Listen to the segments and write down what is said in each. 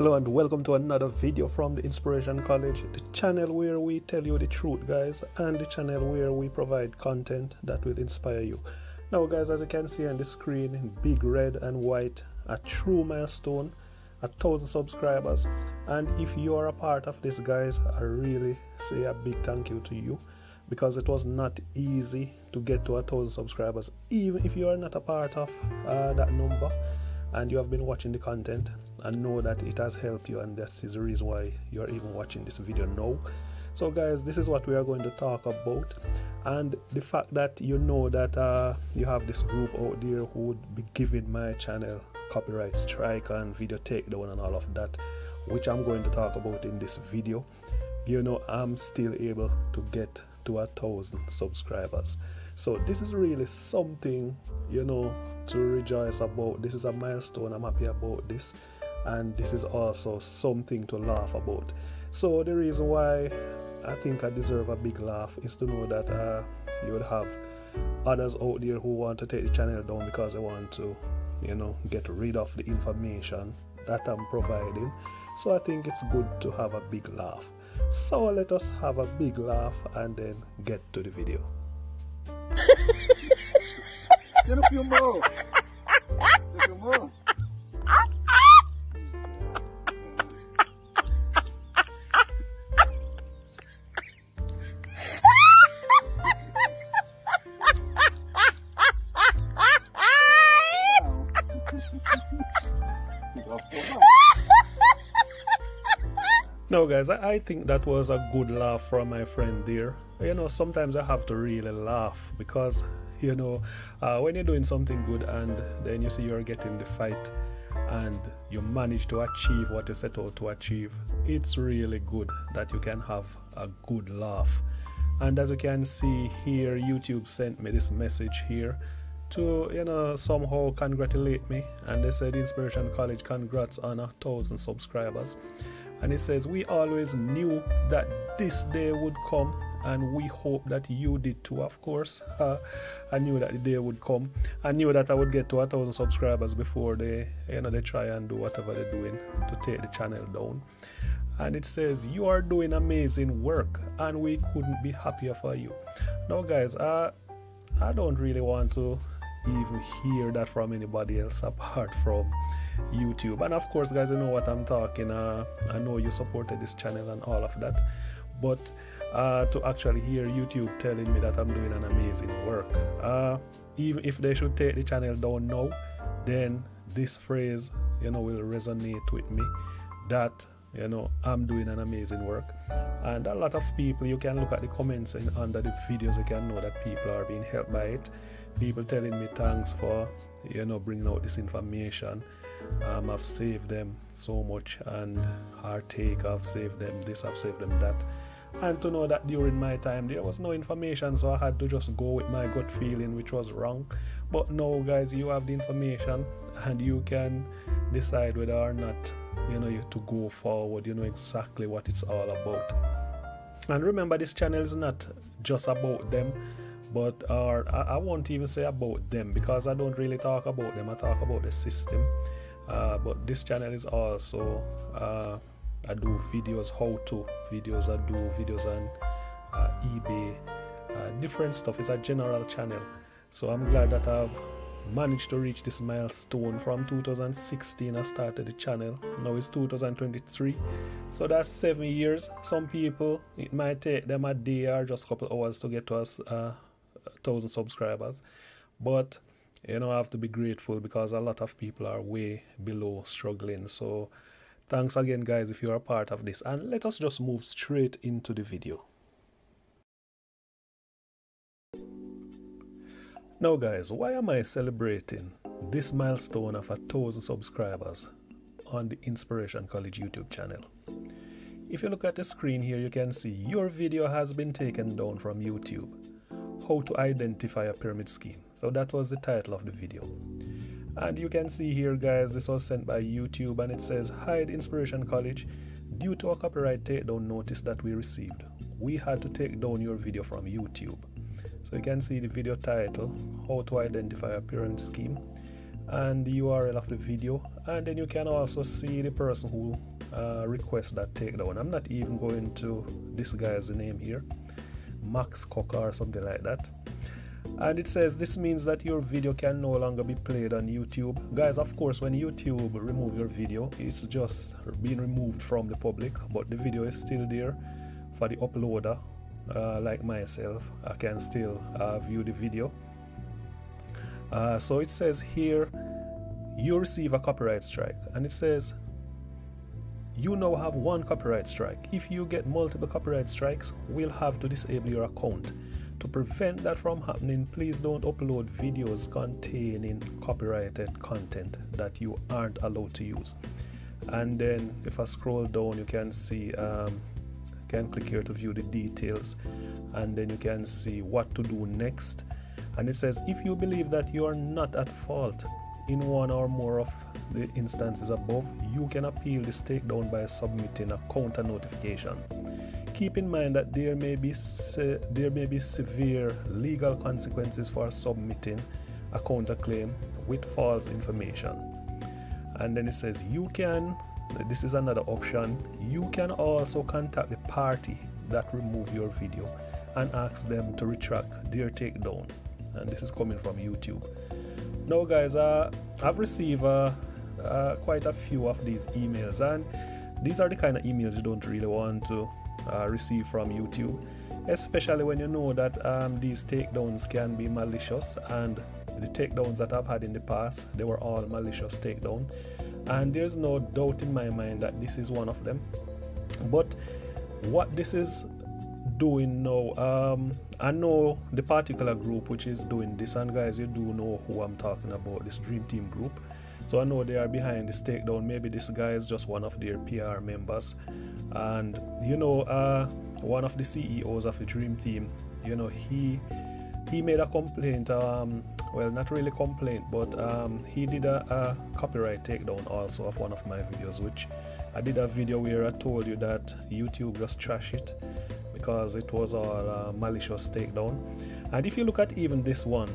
Hello and welcome to another video from the Inspiration College, the channel where we tell you the truth, guys, and the channel where we provide content that will inspire you. Now, guys, as you can see on the screen in big red and white, a true milestone, 1,000 subscribers. And if you are a part of this, guys, I really say a big thank you to you, because it was not easy to get to 1,000 subscribers. Even if you are not a part of that number and you have been watching the content, and know that it has helped you, and that is the reason why you are even watching this video now. So, guys, this is what we are going to talk about, and the fact that you know that you have this group out there who would be giving my channel copyright strike and video takedown and all of that, which I'm going to talk about in this video. You know, I'm still able to get to 1,000 subscribers, so this is really something, you know, to rejoice about. This is a milestone. I'm happy about this, and this is also something to laugh about. So the reason why I think I deserve a big laugh is to know that you would have others out there who want to take the channel down because they want to, you know, get rid of the information that I'm providing. So I think it's good to have a big laugh. So let us have a big laugh and then get to the video. Now, guys, I think that was a good laugh from my friend there. You know, sometimes I have to really laugh because, you know, when you're doing something good and then you see you're getting the fight and you manage to achieve what you set out to achieve, it's really good that you can have a good laugh. And as you can see here, YouTube sent me this message here to, you know, somehow congratulate me, and they said, Inspiration College, congrats on 1,000 subscribers. And it says, we always knew that this day would come, and we hope that you did too. Of course, I knew that the day would come. I knew that I would get to 1,000 subscribers before they, you know, they try and do whatever they're doing to take the channel down. And it says, you are doing amazing work, and we couldn't be happier for you. Now, guys, I don't really want to even hear that from anybody else apart from YouTube. And of course, guys, you know what I'm talking. I know you supported this channel and all of that, but to actually hear YouTube telling me that I'm doing an amazing work, even if they should take the channel down now, then this phrase, you know, will resonate with me, that, you know, I'm doing an amazing work. And a lot of people, you can look at the comments and under the videos, you can know that people are being helped by it. People telling me thanks for, you know, bringing out this information. I've saved them so much, and heartache, I've saved them this, I've saved them that. And to know that during my time there was no information, so I had to just go with my gut feeling, which was wrong. But now, guys, you have the information and you can decide whether or not, you know, you to go forward. You know exactly what it's all about. And remember, this channel is not just about them, but I won't even say about them, because I don't really talk about them. I talk about the system. But this channel is also, I do videos, how-to videos, I do videos on eBay, different stuff. It's a general channel. So I'm glad that I've managed to reach this milestone. From 2016 I started the channel, now it's 2023, so that's 7 years. Some people, it might take them a day or just a couple hours to get to us 1,000 subscribers, but, you know, I have to be grateful because a lot of people are way below, struggling. So thanks again, guys, if you are a part of this, and let us just move straight into the video. Now, guys, why am I celebrating this milestone of 1,000 subscribers on the Inspiration College YouTube channel? If you look at the screen here, you can see your video has been taken down from YouTube. How to identify a pyramid scheme. So that was the title of the video. And you can see here, guys, this was sent by YouTube, and it says, hi, the Inspiration College. Due to a copyright takedown notice that we received, we had to take down your video from YouTube. So you can see the video title, how to identify a pyramid scheme, and the URL of the video, and then you can also see the person who requests that takedown. I'm not even going to disguise the name here, Max Cocker or something like that. And it says this means that your video can no longer be played on YouTube. Guys, of course, when YouTube remove your video, it's just being removed from the public, but the video is still there for the uploader. Like myself, I can still view the video. So it says here, you receive a copyright strike, and it says you now have one copyright strike. If you get multiple copyright strikes, we'll have to disable your account. To prevent that from happening, please don't upload videos containing copyrighted content that you aren't allowed to use. And then if I scroll down, you can see, can click here to view the details, and then you can see what to do next. And it says if you believe that you are not at fault in one or more of the instances above, you can appeal this takedown by submitting a counter notification. Keep in mind that there may be severe legal consequences for submitting a counterclaim with false information. And then it says you can, this is another option, you can also contact the party that removed your video and ask them to retract their takedown. And this is coming from YouTube. Now guys, I've received quite a few of these emails, and these are the kind of emails you don't really want to receive from YouTube, especially when you know that these takedowns can be malicious. And the takedowns that I've had in the past, they were all malicious takedown, and there's no doubt in my mind that this is one of them. But what this is doing now, I know the particular group which is doing this, and guys, you do know who I'm talking about, this Dream Team group. So I know they are behind this takedown. Maybe this guy is just one of their PR members, and you know, one of the CEOs of the Dream Team, you know, he made a complaint, well, not really complaint, but he did a copyright takedown also of one of my videos, which I did a video where I told you that YouTube just trash it because it was all malicious takedown. And if you look at even this one,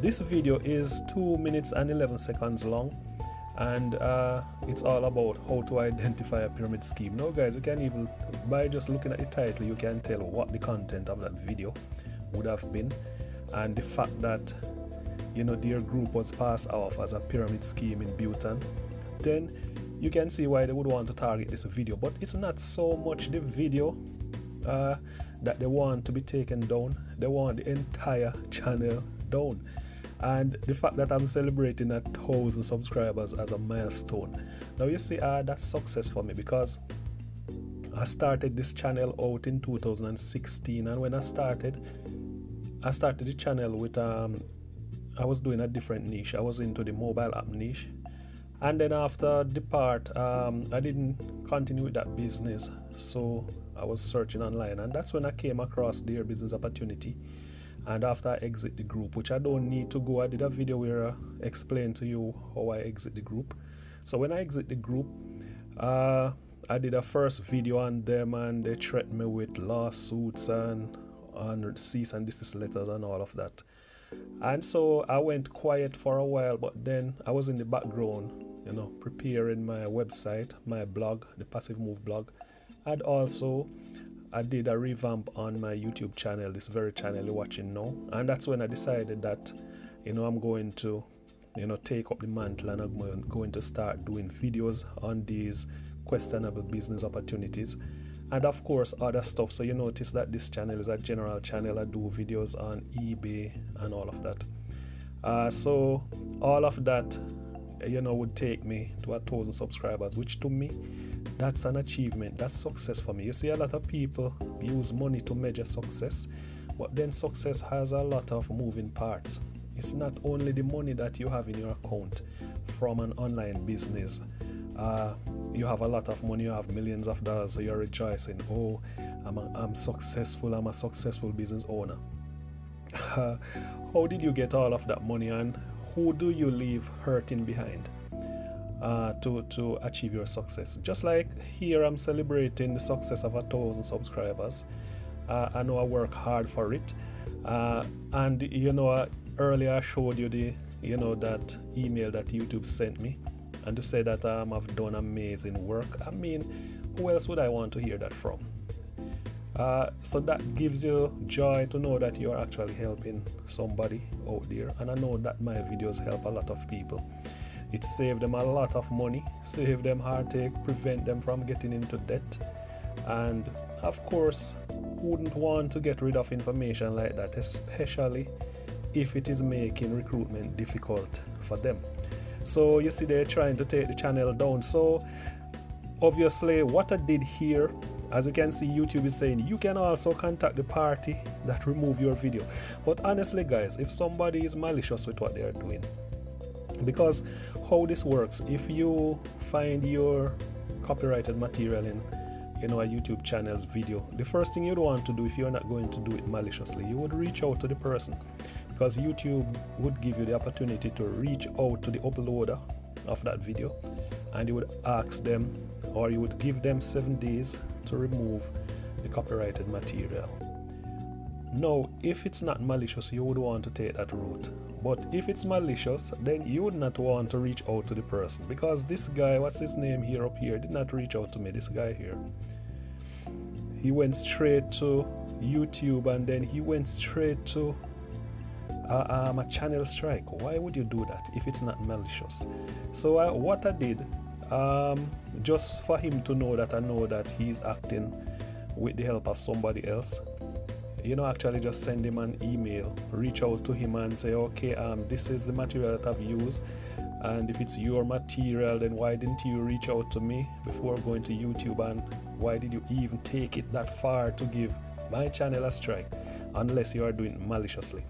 this video is 2 minutes and 11 seconds long, and it's all about how to identify a pyramid scheme. Now guys, you can even, by just looking at the title, you can tell what the content of that video would have been, and the fact that, you know, their group was passed off as a pyramid scheme in Bhutan. Then you can see why they would want to target this video. But it's not so much the video that they want to be taken down, they want the entire channel down. And the fact that I'm celebrating 1,000 subscribers as a milestone. Now you see, that's success for me, because I started this channel out in 2016, and when I started the channel with I was doing a different niche. I was into the mobile app niche, and then after Depart, I didn't continue with that business, so I was searching online, and that's when I came across their business opportunity. And after I exit the group, which I don't need to go, I did a video where I explained to you how I exit the group. So when I exit the group, I did a first video on them, and they threatened me with lawsuits and cease and desist letters and all of that. And so I went quiet for a while, but then I was in the background, you know, preparing my website, my blog, the Passive Move blog, and also I did a revamp on my YouTube channel, this very channel you're watching now. And that's when I decided that, you know, I'm going to, you know, take up the mantle, and I'm going to start doing videos on these questionable business opportunities, and of course other stuff. So you notice that this channel is a general channel. I do videos on eBay and all of that. So all of that, you know, would take me to 1,000 subscribers, which to me, that's an achievement, that's success for me. You see, a lot of people use money to measure success, but then success has a lot of moving parts. It's not only the money that you have in your account from an online business. You have a lot of money, you have millions of dollars, so you're rejoicing, oh, I'm successful, I'm a successful business owner. How did you get all of that money, and who do you leave hurting behind to achieve your success? Just like here, I'm celebrating the success of 1,000 subscribers. I know I work hard for it, and you know, earlier I showed you the you know, that email that YouTube sent me, and to say that I've done amazing work. I mean, who else would I want to hear that from? So that gives you joy to know that you're actually helping somebody out there. And I know that my videos help a lot of people. It saved them a lot of money, saved them heartache, prevent them from getting into debt. And of course, wouldn't want to get rid of information like that, especially if it is making recruitment difficult for them. So you see, they're trying to take the channel down. So obviously what I did here, as you can see, YouTube is saying you can also contact the party that removed your video. But honestly guys, if somebody is malicious with what they are doing, because how this works, if you find your copyrighted material in, you know, a YouTube channel's video, the first thing you'd want to do, if you're not going to do it maliciously, you would reach out to the person, because YouTube would give you the opportunity to reach out to the uploader of that video, and you would ask them, or you would give them 7 days to remove the copyrighted material. Now, if it's not malicious, you would want to take that route. But if it's malicious, then you would not want to reach out to the person, because this guy, what's his name here up here, did not reach out to me. This guy here, he went straight to YouTube, and then he went straight to a channel strike. Why would you do that if it's not malicious? So what I did, just for him to know that I know that he's acting with the help of somebody else, you know, actually just send him an email, reach out to him and say, okay, this is the material that I've used, and if it's your material, then why didn't you reach out to me before going to YouTube, and why did you even take it that far to give my channel a strike, unless you are doing it maliciously?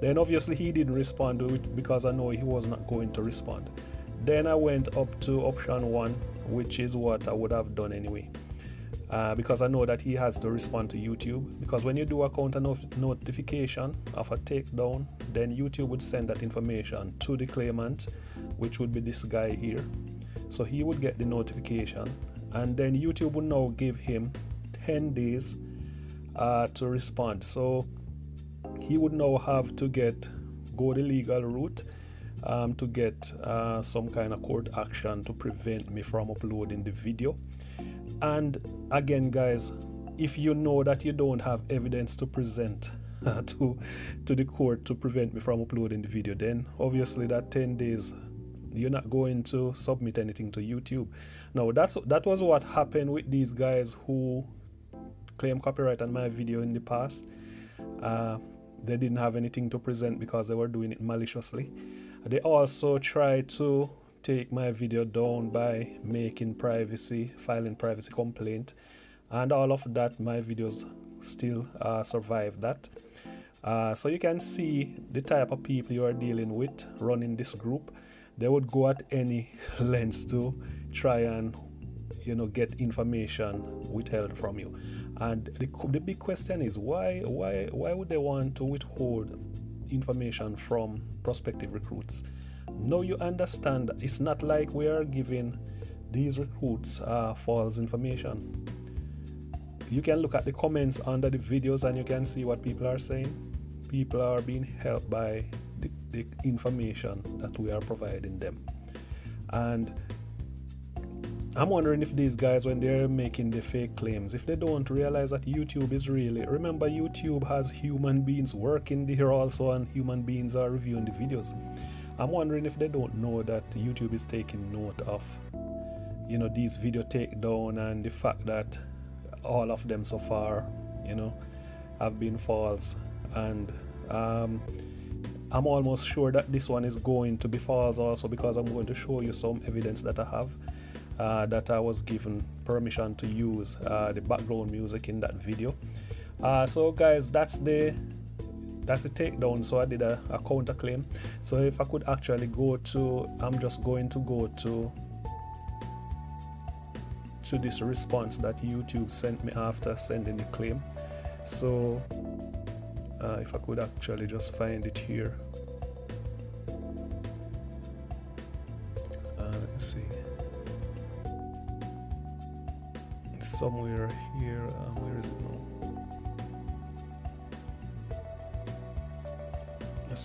Then obviously he didn't respond to it, because I know he was not going to respond. Then I went up to option 1, which is what I would have done anyway. Because I know that he has to respond to YouTube, because when you do a counter notification of a takedown, then YouTube would send that information to the claimant, which would be this guy here. So he would get the notification, and then YouTube would now give him 10 days to respond. So he would now have to go the legal route to get some kind of court action to prevent me from uploading the video. And again guys, if you know that you don't have evidence to present to the court to prevent me from uploading the video, then obviously that 10 days you're not going to submit anything to YouTube. Now that was what happened with these guys who claim copyright on my video in the past. They didn't have anything to present because they were doing it maliciously. They also tried to take my video down by filing privacy complaint, and all of that. My videos still survive that. So you can see the type of people you are dealing with running this group. They would go at any lengths to try and, you know, get information withheld from you. And the big question is why would they want to withhold information from prospective recruits? Now you understand, it's not like we are giving these recruits false information. You can look at the comments under the videos and you can see what people are saying. People are being helped by the information that we are providing them. And I'm wondering if these guys, when they're making the fake claims, if they don't realize that YouTube is really, remember, YouTube has human beings working there also, and human beings are reviewing the videos. I'm wondering if they don't know that YouTube is taking note of, you know, these video takedown and the fact that all of them so far, you know, have been false. And I'm almost sure that this one is going to be false also, because I'm going to show you some evidence that I have that I was given permission to use the background music in that video. So guys, that's a takedown. So I did a counterclaim. So if I could actually go to, I'm just going to go to this response that YouTube sent me after sending the claim. So if I could actually just find it here, let me see, it's somewhere here. Where is it now?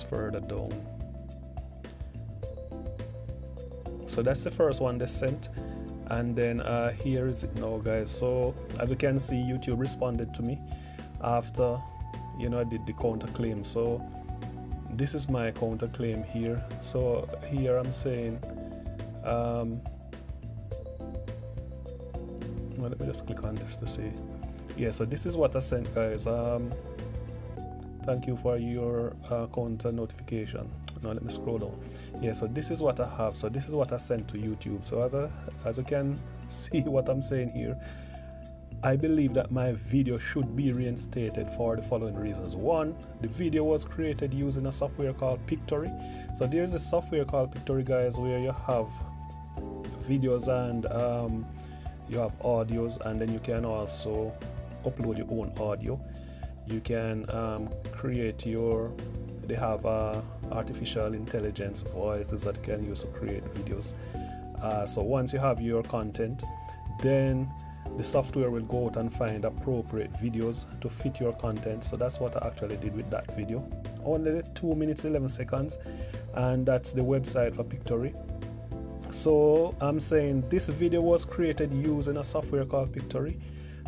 Further down. So that's the first one they sent, and then here is it now, guys. So as you can see, YouTube responded to me after, you know, I did the counterclaim. So this is my counterclaim here. So here I'm saying, well, let me just click on this to see. Yeah, so this is what I sent, guys. Thank you for your counter notification. Now let me scroll down. Yeah, so this is what I have. So this is what I sent to YouTube. So as you can see what I'm saying here, I believe that my video should be reinstated for the following reasons. One, the video was created using a software called Pictory. So there's a software called Pictory, guys, where you have videos and you have audios, and then you can also upload your own audio. You can create your, they have artificial intelligence voices that you can use to create videos. So once you have your content, then the software will go out and find appropriate videos to fit your content. So that's what I actually did with that video. Only 2 minutes 11 seconds, and that's the website for Pictory. So I'm saying this video was created using a software called Pictory,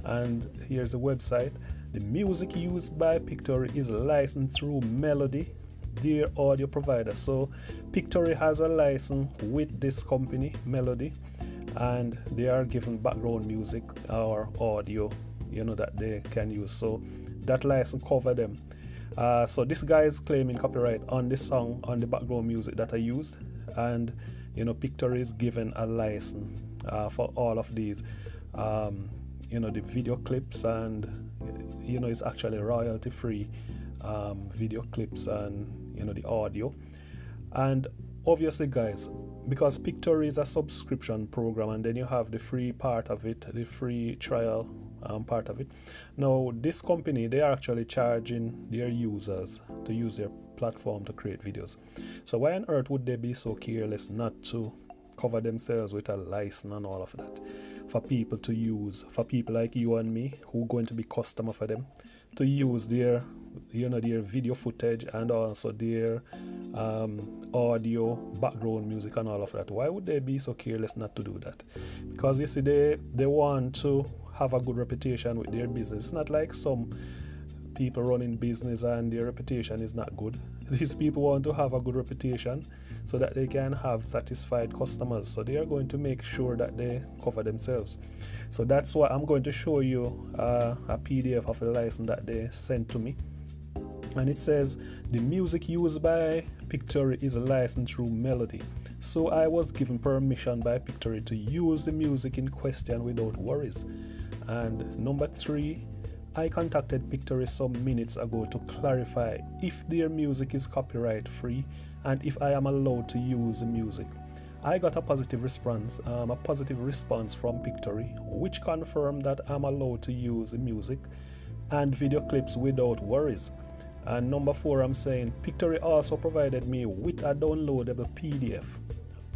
and here's the website. The music used by Pictory is licensed through Melody, their audio provider. So Pictory has a license with this company, Melody, and they are given background music or audio, you know, that they can use. So that license cover them. So this guy is claiming copyright on this song, on the background music that I used, and you know, Pictory is given a license for all of these, you know, the video clips, and you know, it's actually royalty free video clips, and you know, the audio. And obviously, guys, because Pictory is a subscription program, and then you have the free part of it, the free trial part of it. Now this company, they are actually charging their users to use their platform to create videos. So why on earth would they be so careless not to cover themselves with a license and all of that for people to use, for people like you and me who are going to be customer for them to use their, you know, their video footage and also their audio, background music and all of that? Why would they be so careless not to do that? Because you see, they want to have a good reputation with their business. It's not like some people running business and their reputation is not good. These people want to have a good reputation so that they can have satisfied customers. So they are going to make sure that they cover themselves. So that's why I'm going to show you a PDF of a license that they sent to me. And it says the music used by Pictory is licensed through Melody. So I was given permission by Pictory to use the music in question without worries. And number 3, I contacted Pictory some minutes ago to clarify if their music is copyright free and if I am allowed to use the music. I got a positive response from Pictory, which confirmed that I'm allowed to use the music and video clips without worries. And number 4, I'm saying Pictory also provided me with a downloadable PDF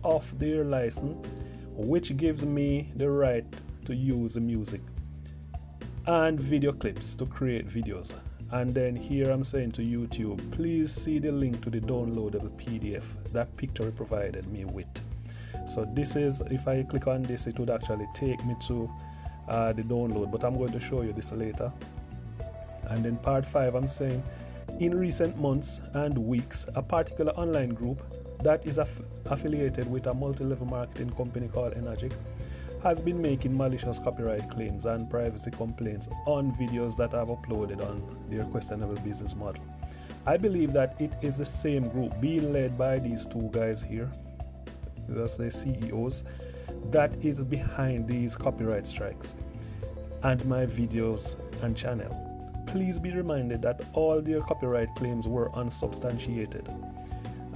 of their license, which gives me the right to use the music and video clips to create videos. And then here I'm saying to YouTube, please see the link to the downloadable PDF that Pictory provided me with. So this is, if I click on this, it would actually take me to the download, but I'm going to show you this later. And then part 5, I'm saying in recent months and weeks, a particular online group that is affiliated with a multi-level marketing company called Enagic has been making malicious copyright claims and privacy complaints on videos that I've uploaded on their questionable business model. I believe that it is the same group being led by these two guys here, that's the CEOs, that is behind these copyright strikes and my videos and channel. Please be reminded that all their copyright claims were unsubstantiated.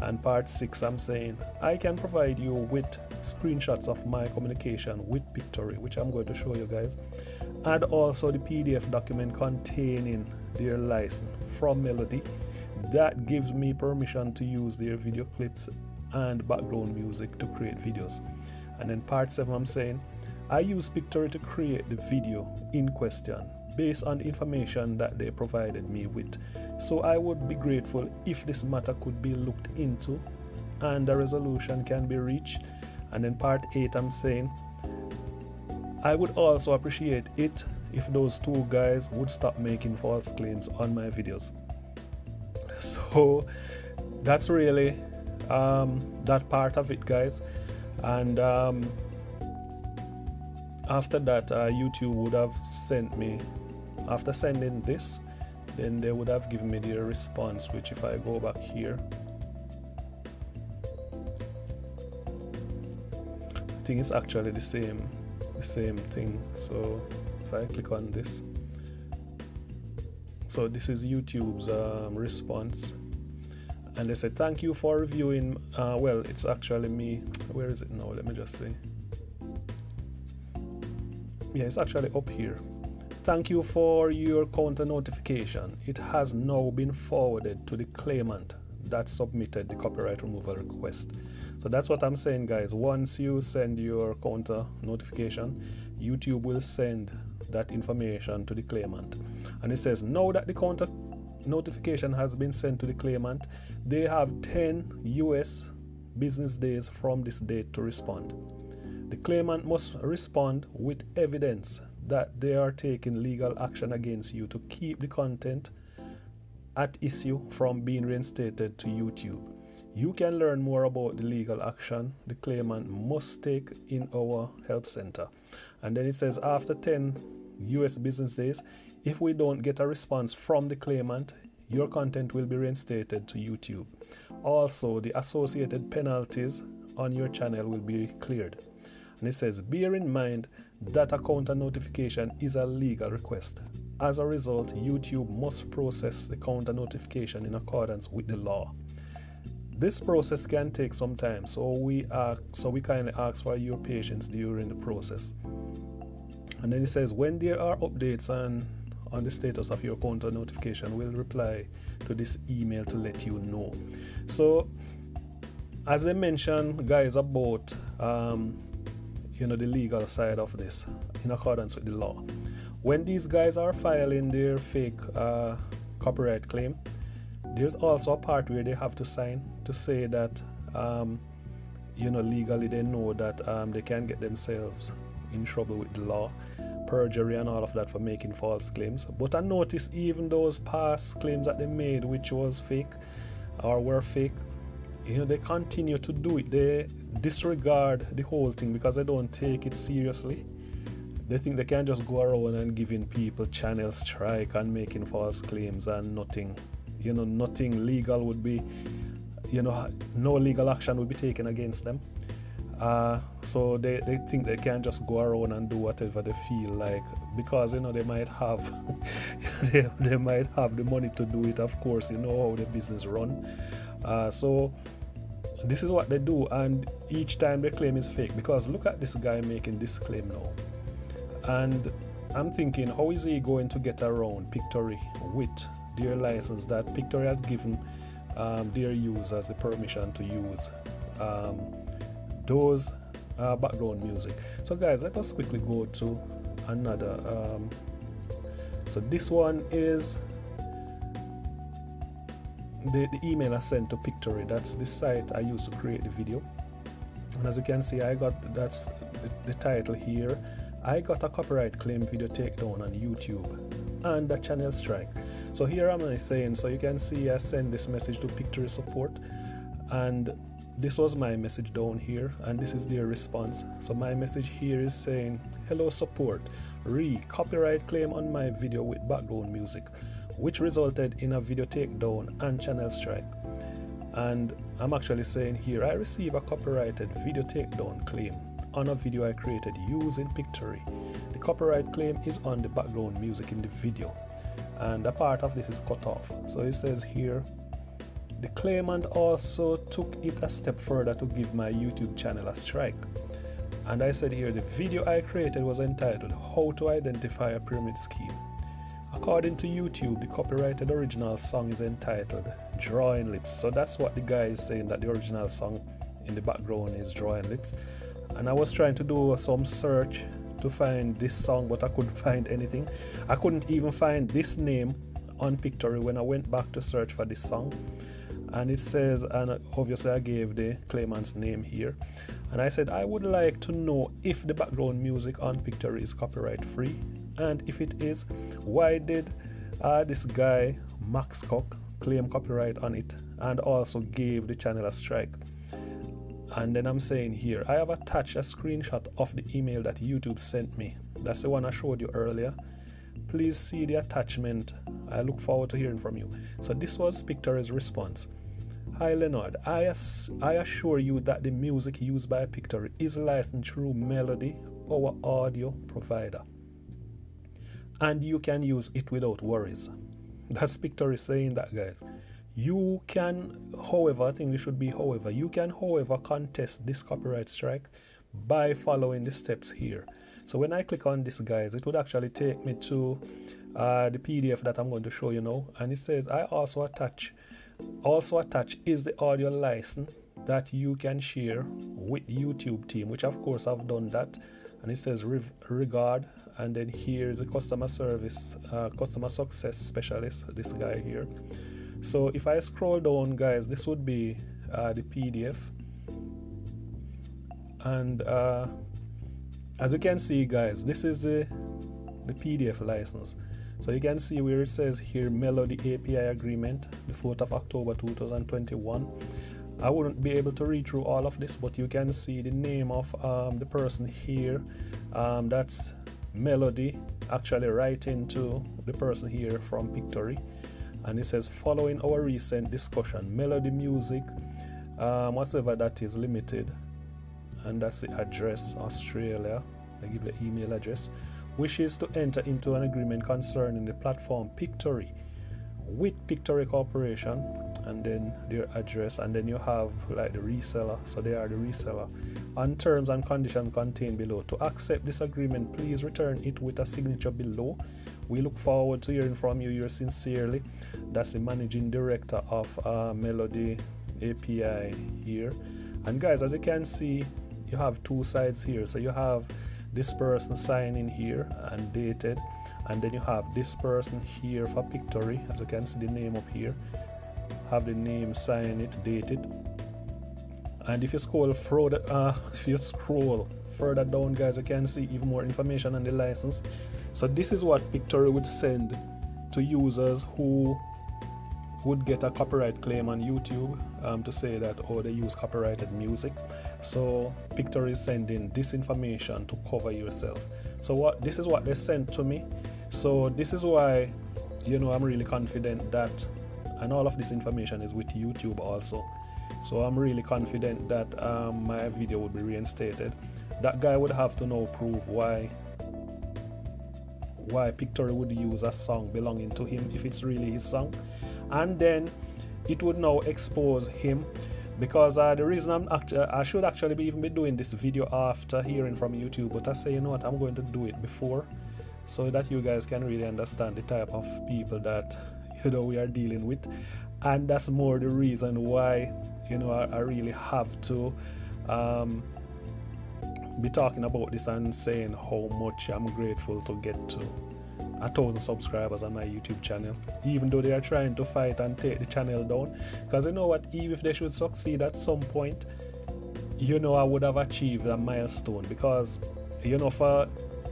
And part 6, I'm saying I can provide you with screenshots of my communication with Pictory, which I'm going to show you guys, and also the PDF document containing their license from Melody that gives me permission to use their video clips and background music to create videos. And then part 7, I'm saying I use Pictory to create the video in question based on the information that they provided me with. So I would be grateful if this matter could be looked into and a resolution can be reached. And in part 8 I'm saying I would also appreciate it if those two guys would stop making false claims on my videos. So that's really that part of it, guys. And after that, YouTube would have sent me, after sending this, then they would have given me the response, which if I go back here, I think it's actually the same thing. So if I click on this, so this is YouTube's response, and they said thank you for reviewing, well, it's actually me, where is it now, let me just see, yeah, it's actually up here. Thank you for your counter notification. It has now been forwarded to the claimant that submitted the copyright removal request. So that's what I'm saying, guys. Once you send your counter notification, YouTube will send that information to the claimant. And it says, now that the counter notification has been sent to the claimant, they have 10 US business days from this date to respond. The claimant must respond with evidence that they are taking legal action against you to keep the content at issue from being reinstated to YouTube. You can learn more about the legal action the claimant must take in our help center. And then it says after 10 US business days, if we don't get a response from the claimant, your content will be reinstated to YouTube. Also, the associated penalties on your channel will be cleared. And it says, bear in mind that a counter notification is a legal request. As a result, YouTube must process the counter notification in accordance with the law. This process can take some time, so we kindly ask for your patience during the process. And then it says, when there are updates on the status of your counter notification, we'll reply to this email to let you know. So, as I mentioned, guys, about you know, the legal side of this in accordance with the law. When these guys are filing their fake copyright claim, there's also a part where they have to sign to say that you know, legally they know that they can get themselves in trouble with the law, perjury and all of that for making false claims. But I noticed even those past claims that they made which was fake or were fake, you know, they continue to do it. They disregard the whole thing because they don't take it seriously. They think they can just go around and giving people channel strike and making false claims and nothing, you know, nothing legal would be, you know, no legal action would be taken against them. So they think they can just go around and do whatever they feel like because, you know, they might have they might have the money to do it. Of course, you know how the business run. So this is what they do, and each time their claim is fake because look at this guy making this claim now, and I'm thinking, how is he going to get around Pictory with their license that Pictory has given their users the permission to use those background music? So guys, let us quickly go to another. So this one is the email I sent to Pictory. That's the site I used to create the video, and as you can see, I got, that's the title here, I got a copyright claim video takedown on YouTube and a channel strike. So here I'm saying, so you can see I sent this message to Pictory support, and this was my message down here, and this is their response. So my message here is saying, hello support, copyright claim on my video with background music, which resulted in a video takedown and channel strike. And I'm actually saying here, I receive a copyrighted video takedown claim on a video I created using Pictory. The copyright claim is on the background music in the video, and a part of this is cut off. So it says here, the claimant also took it a step further to give my YouTube channel a strike. And I said here, the video I created was entitled, How to Identify a Pyramid Scheme. According to YouTube, the copyrighted original song is entitled Drawing Lips. So that's what the guy is saying, that the original song in the background is Drawing Lips. And I was trying to do some search to find this song, but I couldn't find anything. I couldn't even find this name on Pictory when I went back to search for this song. And it says, and obviously I gave the claimant's name here. and I said I would like to know if the background music on Pictory is copyright free, and if it is, why did this guy Max Cook claim copyright on it and also gave the channel a strike? And then I'm saying here, I have attached a screenshot of the email that YouTube sent me. That's the one I showed you earlier. Please see the attachment. I look forward to hearing from you. So this was Pictory's response. Hi Leonard, I assure you that the music used by Pictory is licensed through Melody, our audio provider, and you can use it without worries. That's Pictory saying that, guys. You can, however, I think this should be however, you can, however, contest this copyright strike by following the steps here. So when I click on this, guys, it would actually take me to the PDF that I'm going to show you now, and it says I also attach is the audio license that you can share with YouTube team, which of course I've done that, and it says regard, and then here's a customer service, customer success specialist, this guy here. So if I scroll down, guys, this would be the PDF, and as you can see, guys, this is the PDF license. So you can see where it says here Melody API agreement, the 4th of October 2021. I wouldn't be able to read through all of this, but you can see the name of the person here. That's Melody actually writing to the person here from Pictory, and it says following our recent discussion, Melody Music whatsoever that is limited, and that's the address, Australia. I give the email address. Wishes to enter into an agreement concerning the platform Pictory with Pictory Corporation, and then their address, and then you have like the reseller, so they are the reseller, on terms and conditions contained below. To accept this agreement, please return it with a signature below. We look forward to hearing from you. Yours sincerely. That's the managing director of Melody API here. And guys, as you can see, you have two sides here. So you have this person signing here and dated, and then you have this person here for Pictory, as you can see the name up here, have the name, sign it, dated. And if you scroll further down, guys, you can see even more information on the license. So this is what Pictory would send to users who would get a copyright claim on YouTube to say that, oh, they use copyrighted music. So Pictory is sending this information to cover yourself. So this is what they sent to me. So this is why, you know, I'm really confident that, and all of this information is with YouTube also. So I'm really confident that my video would be reinstated. That guy would have to now prove why Pictory would use a song belonging to him if it's really his song. And then it would now expose him, because the reason I should actually be doing this video after hearing from YouTube, but I say, you know what, I'm going to do it before, so that you guys can really understand the type of people that, you know, we are dealing with. And that's more the reason why, you know, I really have to be talking about this and saying how much I'm grateful to get to 1,000 subscribers on my YouTube channel, even though they are trying to fight and take the channel down. Because you know what, even if they should succeed at some point, you know, I would have achieved a milestone. Because, you know, for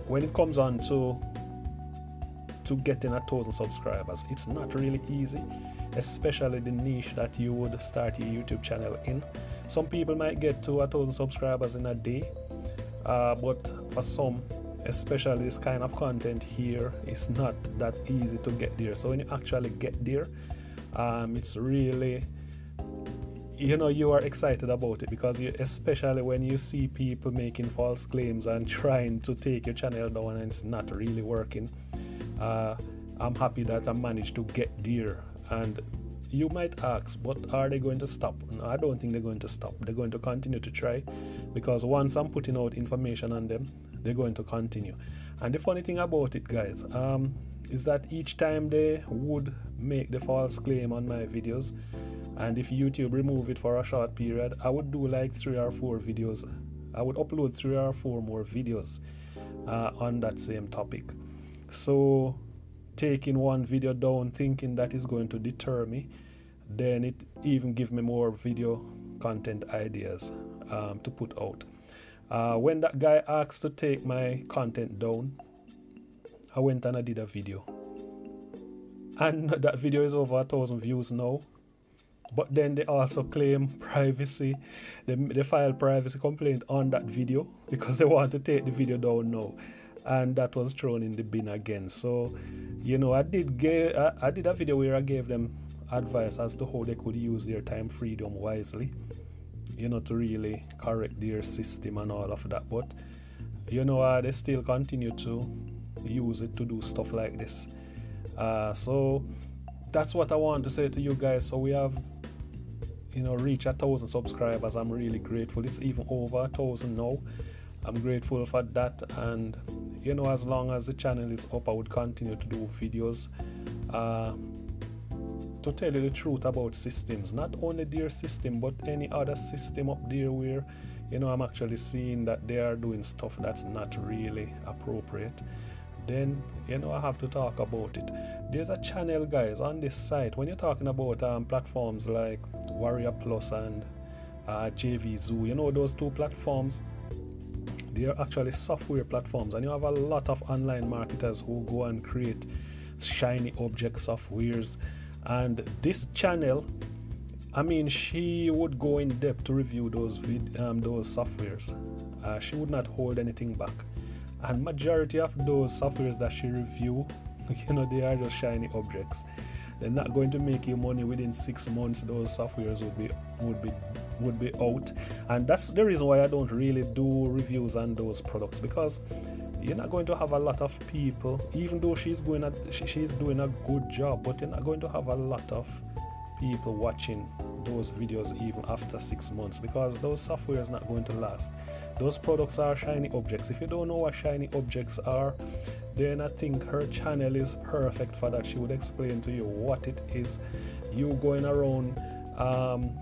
when it comes on to getting 1,000 subscribers, it's not really easy, especially the niche that you would start your YouTube channel in. Some people might get to 1,000 subscribers in a day, but for some, especially this kind of content here, it's not that easy to get there. So when you actually get there, it's really, you know, you are excited about it, because you, especially when you see people making false claims and trying to take your channel down and it's not really working. I'm happy that I managed to get there. And you might ask, but are they going to stop? No, I don't think they're going to stop. They're going to continue to try, because once I'm putting out information on them, they're going to continue. And the funny thing about it, guys, is that each time they would make the false claim on my videos, and if YouTube remove it for a short period, I would do like 3 or 4 videos. I would upload 3 or 4 more videos on that same topic. So taking one video down thinking that is going to deter me, then it even give me more video content ideas. to put out. When that guy asked to take my content down, I went and I did a video, and that video is over 1,000 views now. But then they also claim privacy. They filed privacy complaint on that video because they want to take the video down now, and that was thrown in the bin again. So, you know, I did a video where I gave them advice as to how they could use their time freedom wisely, you know, to really correct their system and all of that. But, you know, they still continue to use it to do stuff like this. So that's what I want to say to you guys. So we have, you know, reached 1,000 subscribers. I'm really grateful. It's even over 1,000 now. I'm grateful for that. And, you know, as long as the channel is up, I would continue to do videos to tell you the truth about systems. Not only their system, but any other system up there where, you know, I'm actually seeing that they are doing stuff that's not really appropriate. Then, you know, I have to talk about it. There's a channel, guys, on this site. When you're talking about platforms like Warrior Plus and JVZoo, you know, those two platforms, they are actually software platforms, and you have a lot of online marketers who go and create shiny object softwares. And this channel, I mean, she would go in depth to review those softwares. She would not hold anything back. And majority of those softwares that she review, you know, they are just shiny objects. They're not going to make you money within 6 months. Those softwares would be out, and that's the reason why I don't really do reviews on those products, because you're not going to have a lot of people. Even though she's doing a good job, but you're not going to have a lot of people watching those videos even after 6 months, because those software is not going to last. Those products are shiny objects. If you don't know what shiny objects are, then I think her channel is perfect for that. She would explain to you what it is. You going around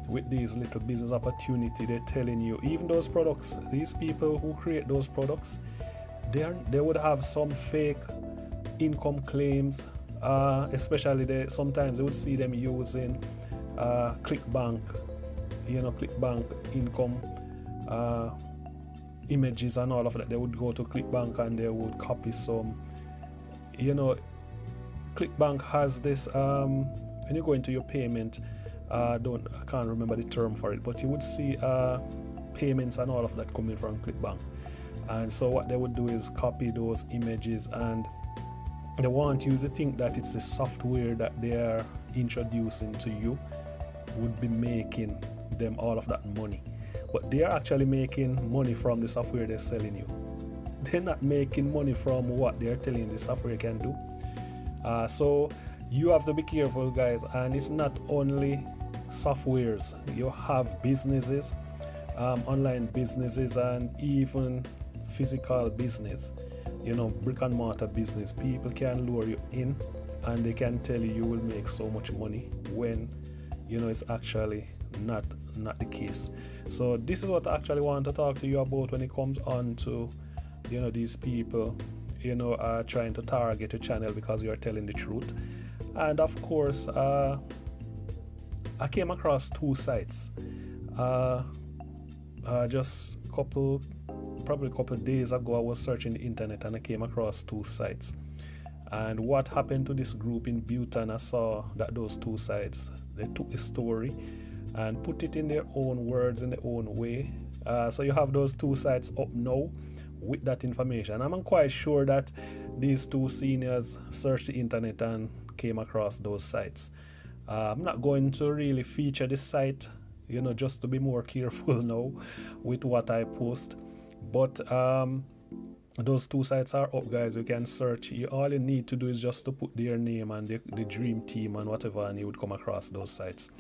with these little business opportunity, they're telling you, even those products, these people who create those products, they would have some fake income claims. Especially sometimes you would see them using ClickBank, you know, ClickBank income images and all of that. They would go to ClickBank and they would copy some, you know, ClickBank has this, when you go into your payment, I can't remember the term for it, but you would see payments and all of that coming from ClickBank. And so what they would do is copy those images, and they want you to think that it's the software that they are introducing to you would be making them all of that money. But they are actually making money from the software they're selling you. They're not making money from what they're telling the software can do. So you have to be careful, guys. And it's not only softwares. You have businesses, online businesses, and even physical business, you know, brick and mortar business. People can lure you in and they can tell you you will make so much money when, you know, it's actually not the case. So this is what I actually want to talk to you about when it comes on to, you know, these people, you know, are trying to target your channel because you are telling the truth. And of course, I came across two sites just probably a couple of days ago. I was searching the internet and I came across two sites. And what happened to this group in Bhutan, I saw that those two sites, they took a story and put it in their own words, in their own way. So you have those two sites up now with that information. I'm quite sure that these two seniors searched the internet and came across those sites. I'm not going to really feature this site, you know, just to be more careful now with what I post. But those two sites are up, guys. You can search. All you need to do is just to put their name and the dream team and whatever, and you would come across those sites.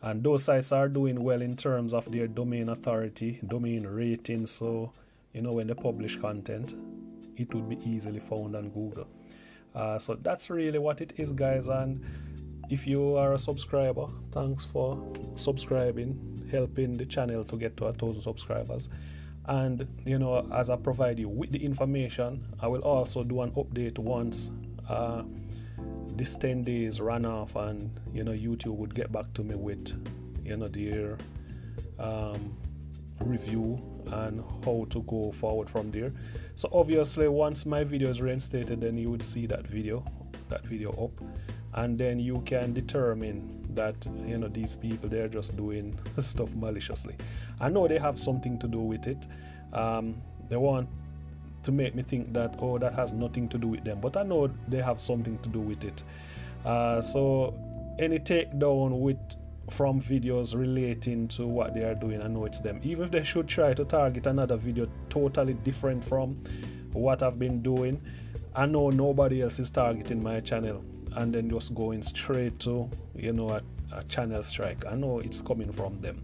And those sites are doing well in terms of their domain authority, domain rating. So, you know, when they publish content, it would be easily found on Google. So that's really what it is, guys. And if you are a subscriber, thanks for subscribing, helping the channel to get to 1,000 subscribers. And, you know, as I provide you with the information, I will also do an update once this 10 days ran off, and, you know, YouTube would get back to me with, you know, their review and how to go forward from there. So obviously once my video is reinstated, then you would see that video up, and then you can determine that, you know, these people, they're just doing stuff maliciously. I know they have something to do with it. They want to make me think that, oh, that has nothing to do with them, but I know they have something to do with it. So any takedown from videos relating to what they are doing, I know it's them. Even if they should try to target another video totally different from what I've been doing, I know nobody else is targeting my channel and then just going straight to, you know, a channel strike. I know it's coming from them.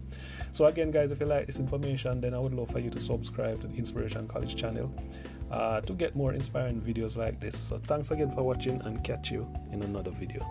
So again, guys, if you like this information, then I would love for you to subscribe to the Inspiration College channel to get more inspiring videos like this. So thanks again for watching, and catch you in another video.